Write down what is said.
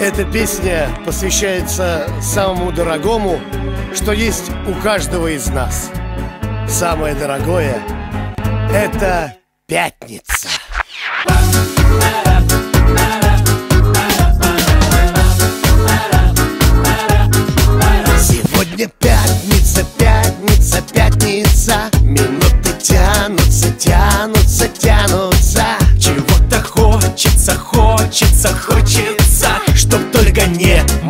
Эта песня посвящается самому дорогому, что есть у каждого из нас. Самое дорогое – это пятница. Сегодня пятница, пятница, пятница. Минуты тянутся, тянутся, тянутся. Чего-то хочется, хочется, хочется. Чтоб только не